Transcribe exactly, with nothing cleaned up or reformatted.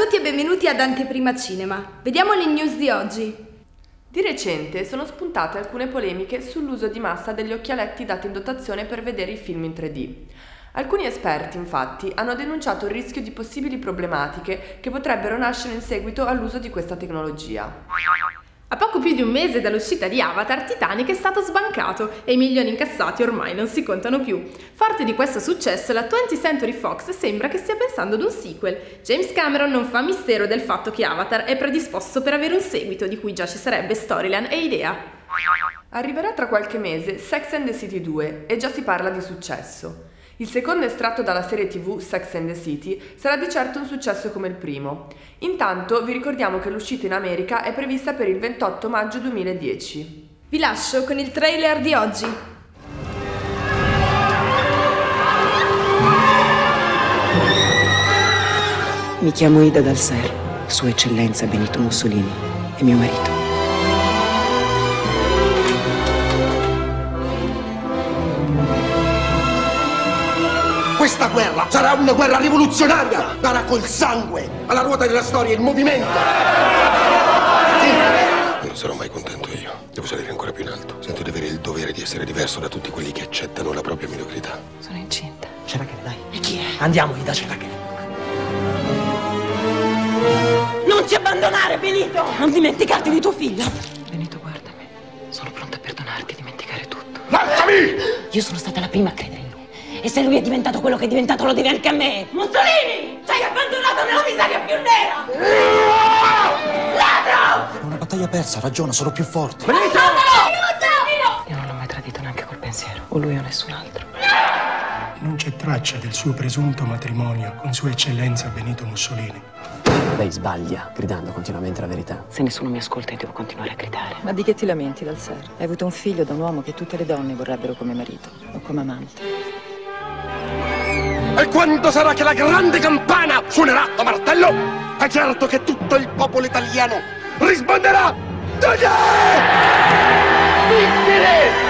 tutti e benvenuti ad Anteprima Cinema. Vediamo le news di oggi. Di recente sono spuntate alcune polemiche sull'uso di massa degli occhialetti dati in dotazione per vedere i film in tre D. Alcuni esperti, infatti, hanno denunciato il rischio di possibili problematiche che potrebbero nascere in seguito all'uso di questa tecnologia. A poco più di un mese dall'uscita di Avatar, Titanic è stato sbancato e i milioni incassati ormai non si contano più. Forte di questo successo, la twentieth Century Fox sembra che stia pensando ad un sequel. James Cameron non fa mistero del fatto che Avatar è predisposto per avere un seguito, di cui già ci sarebbe storyline e idea. Arriverà tra qualche mese Sex and the City due e già si parla di successo. Il secondo estratto dalla serie tv Sex and the City sarà di certo un successo come il primo. Intanto vi ricordiamo che l'uscita in America è prevista per il ventotto maggio duemiladieci. Vi lascio con il trailer di oggi. Mi chiamo Ida Dalser, Sua Eccellenza Benito Mussolini è mio marito. Questa guerra sarà una guerra rivoluzionaria, darà col sangue alla ruota della storia il movimento. Non sarò mai contento io, devo salire ancora più in alto. Sento di avere il dovere di essere diverso da tutti quelli che accettano la propria mediocrità. Sono incinta. Ce la che dai. E chi è? Andiamo, Ida, ce la che. Non ci abbandonare, Benito! Non dimenticarti di tuo figlio. Benito, guardami, sono pronta a perdonarti e dimenticare tutto. Lasciami! Io sono stata la prima a credere. E se lui è diventato quello che è diventato, lo devi anche a me! Mussolini! Ci hai abbandonato nella miseria più nera! Ladro! È una battaglia persa, ragiona, sono più forte! Benito! Aiuto! Io non l'ho mai tradito neanche col pensiero, o lui o nessun altro. Non c'è traccia del suo presunto matrimonio con Sua Eccellenza Benito Mussolini. Lei sbaglia, gridando continuamente la verità. Se nessuno mi ascolta, io devo continuare a gridare. Ma di che ti lamenti, Dalser? Hai avuto un figlio da un uomo che tutte le donne vorrebbero come marito o come amante. E quando sarà che la grande campana suonerà a martello, è certo che tutto il popolo italiano risponderà: Vincere!